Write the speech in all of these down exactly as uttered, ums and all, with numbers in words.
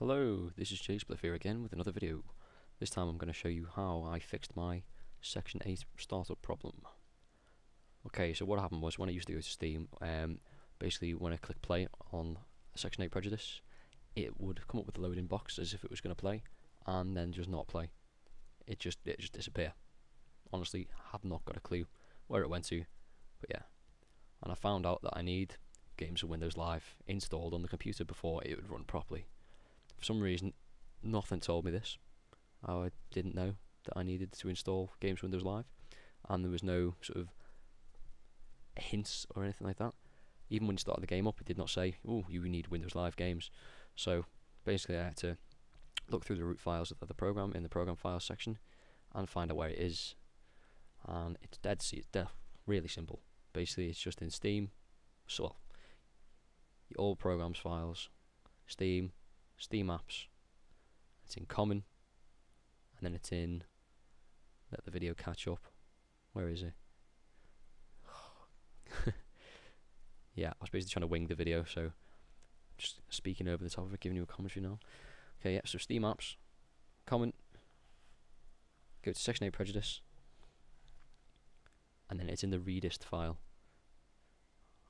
Hello, this is JaySpliff here again with another video. This time I'm going to show you how I fixed my Section eight startup problem. Okay, so what happened was when I used to go to Steam, um, basically when I click play on Section eight Prejudice, it would come up with a loading box as if it was going to play, and then just not play. It just it just disappear. Honestly, have not got a clue where it went to, but yeah. And I found out that I need Games for Windows Live installed on the computer before it would run properly. For some reason, nothing told me this. I didn't know that I needed to install Games for Windows Live, and there was no sort of hints or anything like that. Even when you started the game up, it did not say, oh, you need Windows Live games. So basically I had to look through the root files of the program in the program files section and find out where it is, and it's dead, see, it's dead, really simple. Basically it's just in Steam, so well, all programs files, Steam, Steam apps, it's in common, and then it's in let the video catch up. Where is it? Yeah, I was basically trying to wing the video, so just speaking over the top of it, giving you a commentary now. Okay, yeah, so Steam apps, common, go to Section eight Prejudice, and then it's in the readist file.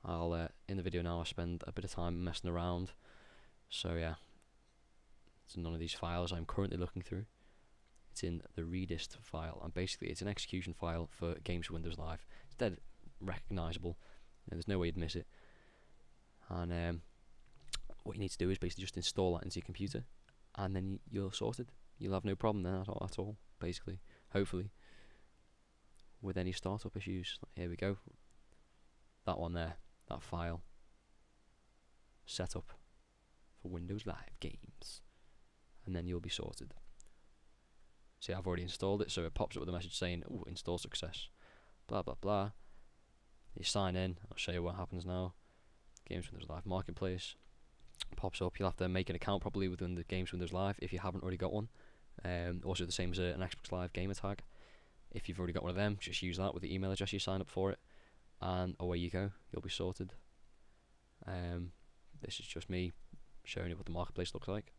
I'll uh, in the video now I spend a bit of time messing around, so yeah, it's none of these files I'm currently looking through. It's in the readist file, and basically it's an execution file for Games for Windows Live. It's dead recognisable, and there's no way you'd miss it. And um, what you need to do is basically just install that into your computer, and then you're sorted. You'll have no problem then at all, at all basically, hopefully, with any startup issues. Here we go. That one there, that file, set up for Windows Live games, and then you'll be sorted. See, I've already installed it, so it pops up with a message saying, oh, install success, blah blah blah. You sign in, I'll show you what happens now. Games Windows Live Marketplace pops up. You'll have to make an account probably within the Games Windows Live if you haven't already got one. Um, also the same as a, an Xbox Live gamer tag. If you've already got one of them, just use that with the email address you sign up for it, and away you go, you'll be sorted. Um, this is just me showing you what the marketplace looks like.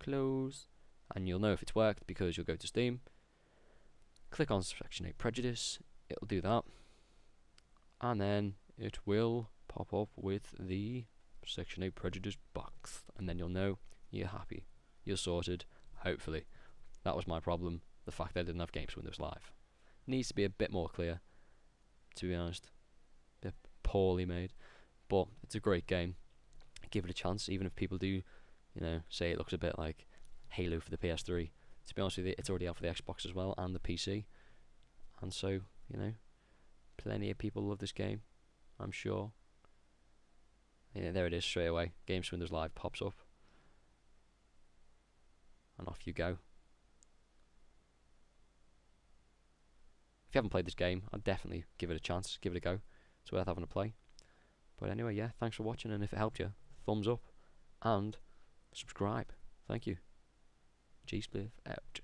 Close, and you'll know if it's worked because you'll go to Steam, click on Section eight Prejudice, it'll do that, and then it will pop up with the Section eight Prejudice box, and then you'll know you're happy, you're sorted, hopefully. That was my problem, the fact that I didn't have Games for Windows Live. Needs to be a bit more clear, to be honest. They're poorly made, but it's a great game. Give it a chance, even if people do, you know, say it looks a bit like Halo for the P S three. To be honest with you, it's already out for the Xbox as well and the P C, and so, you know, plenty of people love this game, I'm sure. Yeah, there it is straight away. Games for Windows Live pops up, and off you go. If you haven't played this game, I'd definitely give it a chance, give it a go. It's worth having a play. But anyway, yeah, thanks for watching, and if it helped you, thumbs up and subscribe. Thank you. JaySpliff out.